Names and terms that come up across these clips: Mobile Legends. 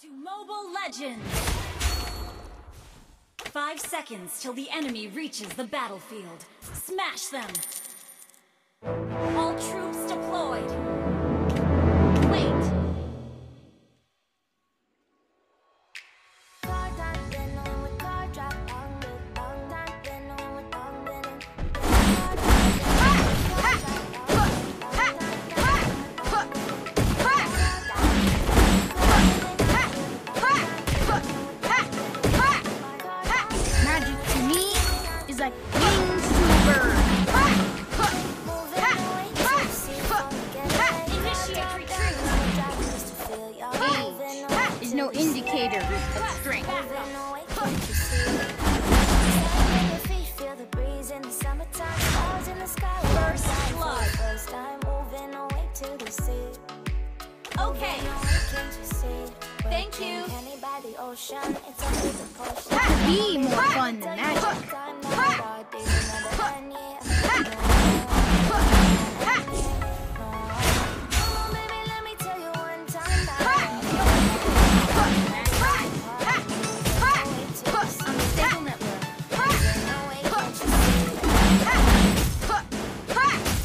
to Mobile Legends. 5 seconds till the enemy reaches the battlefield. Smash them. All troops deployed. Wait. Like wings to a bird. Initiate retreat. Age is no indicator of strength. First blood. Okay. Thank you. Be more fun than magic.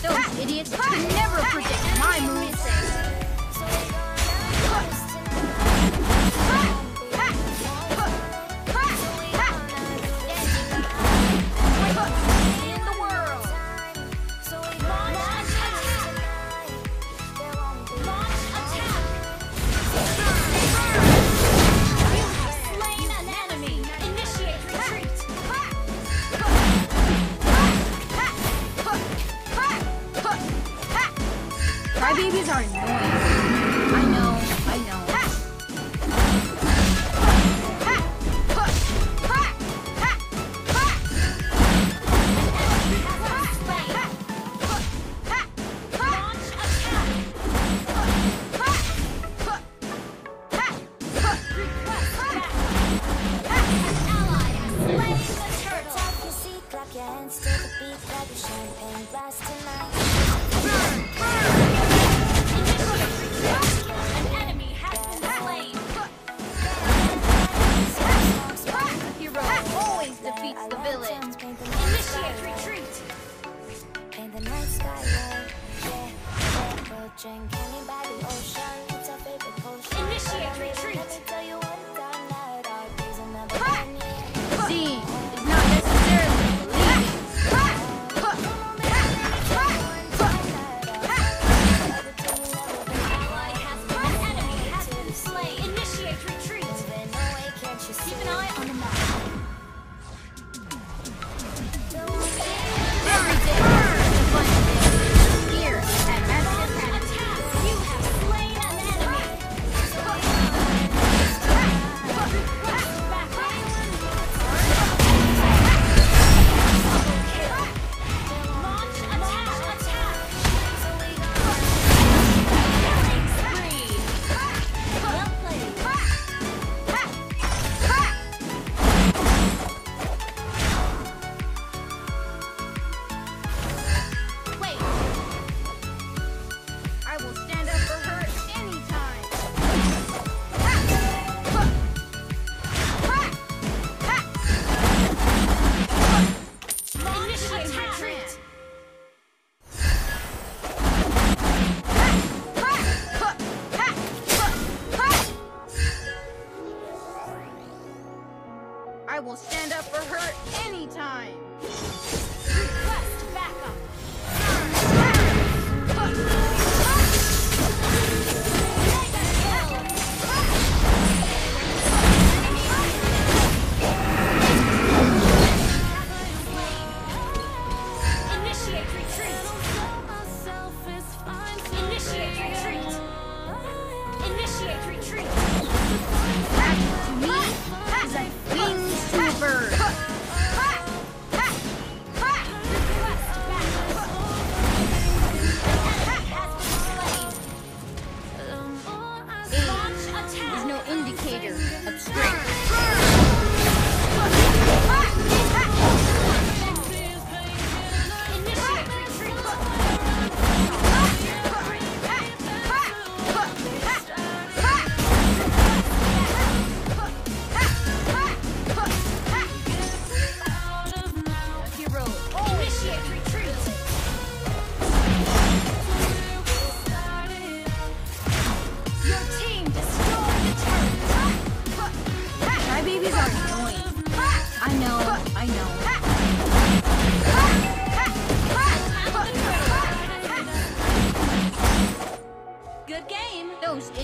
Those idiots can never predict my moves. Babies are annoying. I know. Burn! Burn!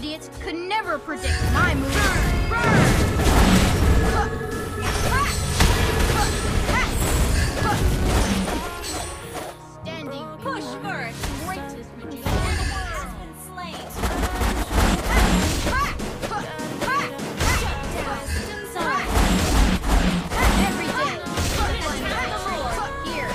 idiots could never predict my moves. Standing push for it. Greatest magician. Has been slain. Every day. Here.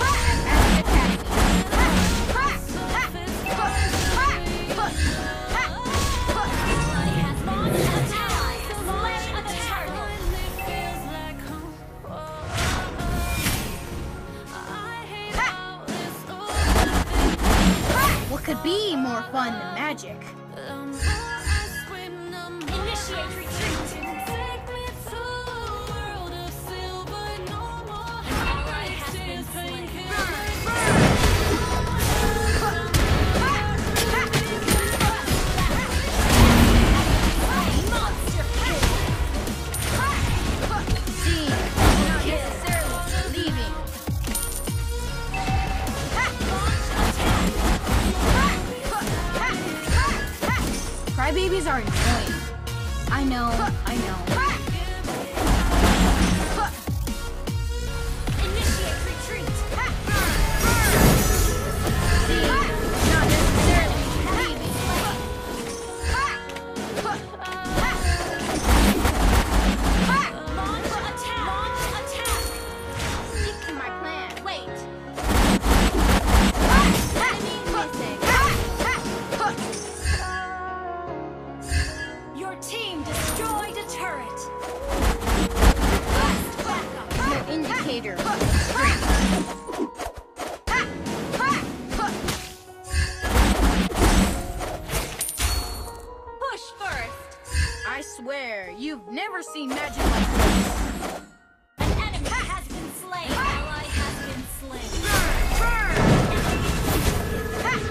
Could be more fun than magic. Initiate retreat. Take me to a world of silver, no more. Ally has been slain. Monster kill. See, not necessarily leaving. Crybabies are annoying. I know, I know. Initiate retreat. See, not necessarily leaving. Launch attack. Launch attack. Stick to my plan. Wait. Your team destroyed a turret. Your indicator. Push first. I swear, you've never seen magic like this. An enemy has been slain. An ally has been slain. Burn! Burn!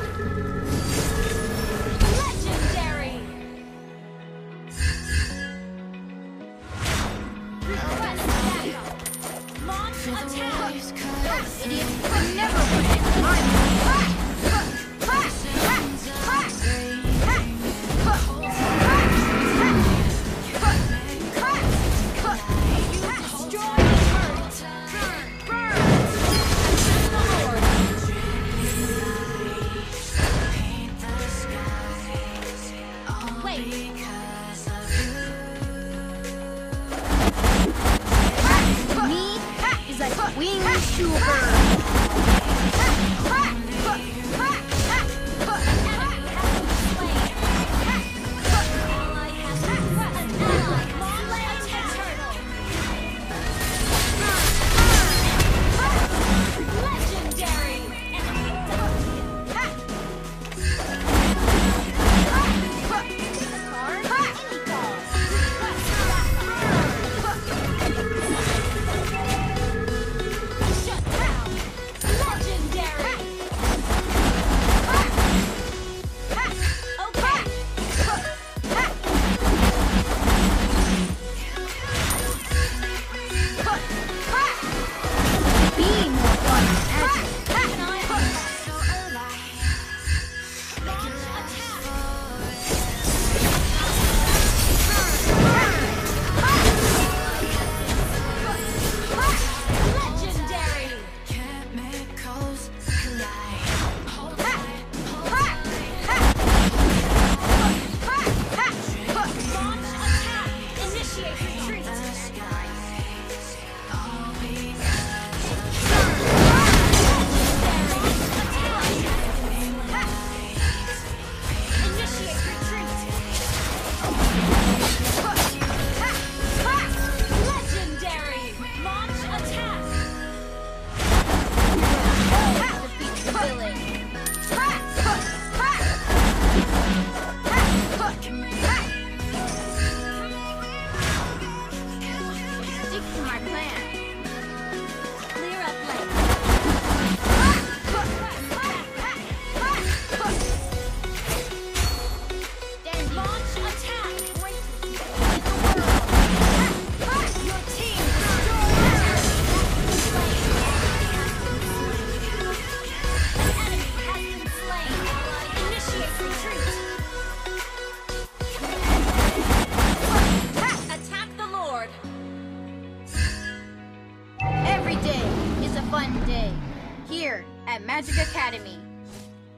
enemy.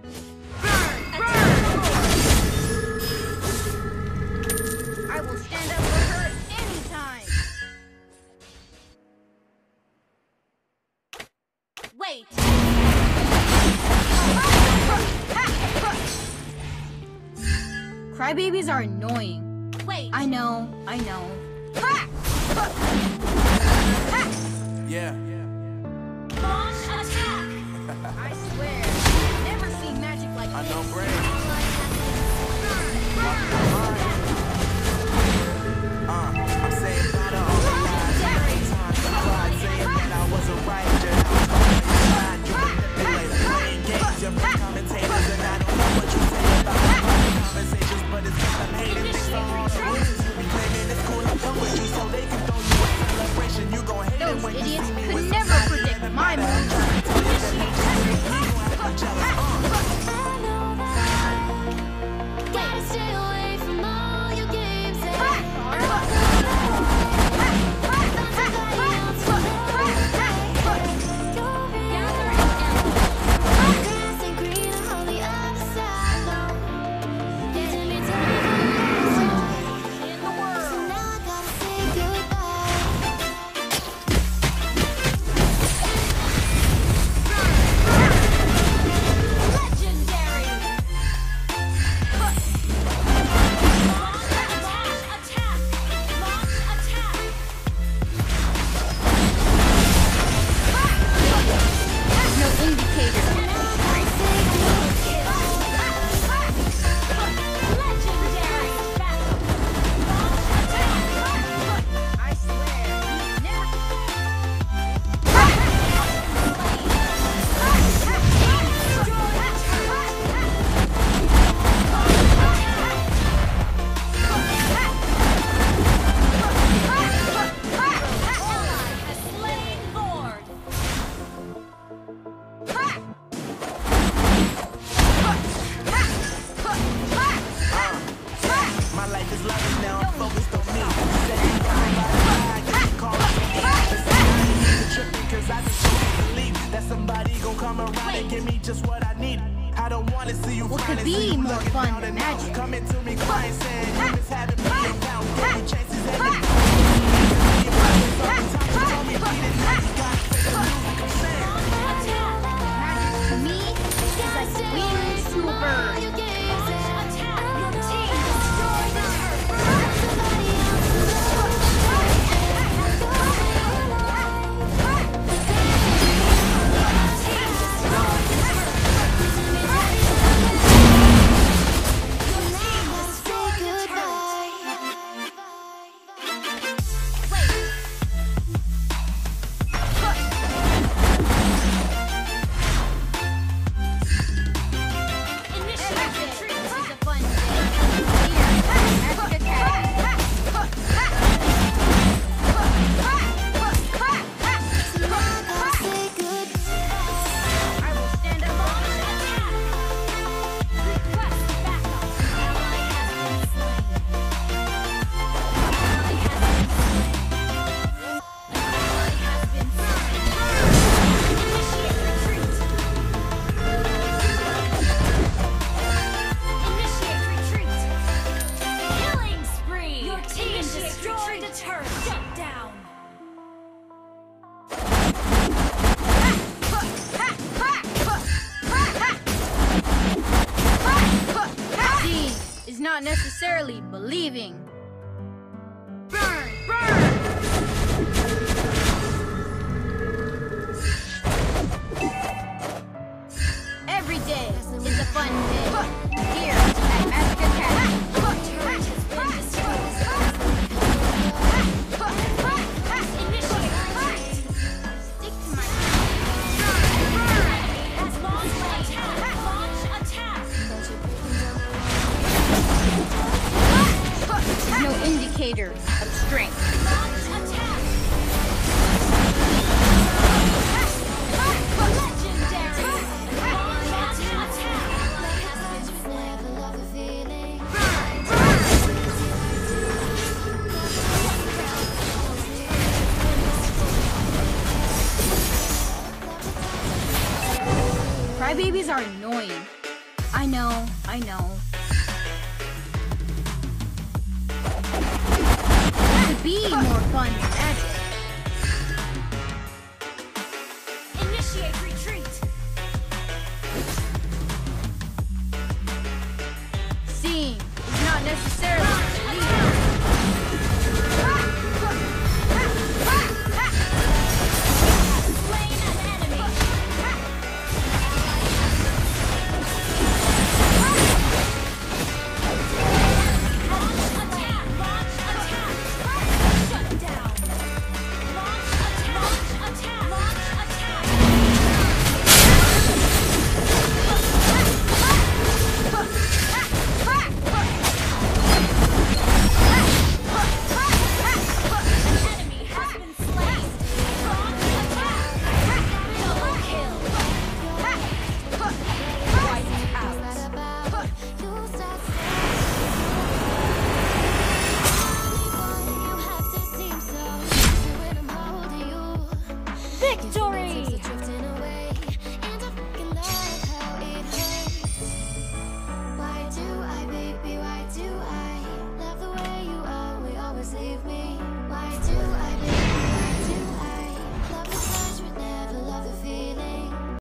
I will stand up for her anytime. Wait. Crybabies are annoying. Wait. I know. Yeah. Launch attack! I swear, I've never seen magic like this. I know, brave. I'm saying that all the lies. Every time I tried saying that I wasn't right, just I'm playing games, you're commentators, and I don't know what you say about my conversations, but it's got them hating things for all the rules. You be claiming it's cool, I'm done with you, so they can throw you a celebration. You gon' hate it when you see me. Babies guys are annoying. I know. To be more fun than magic.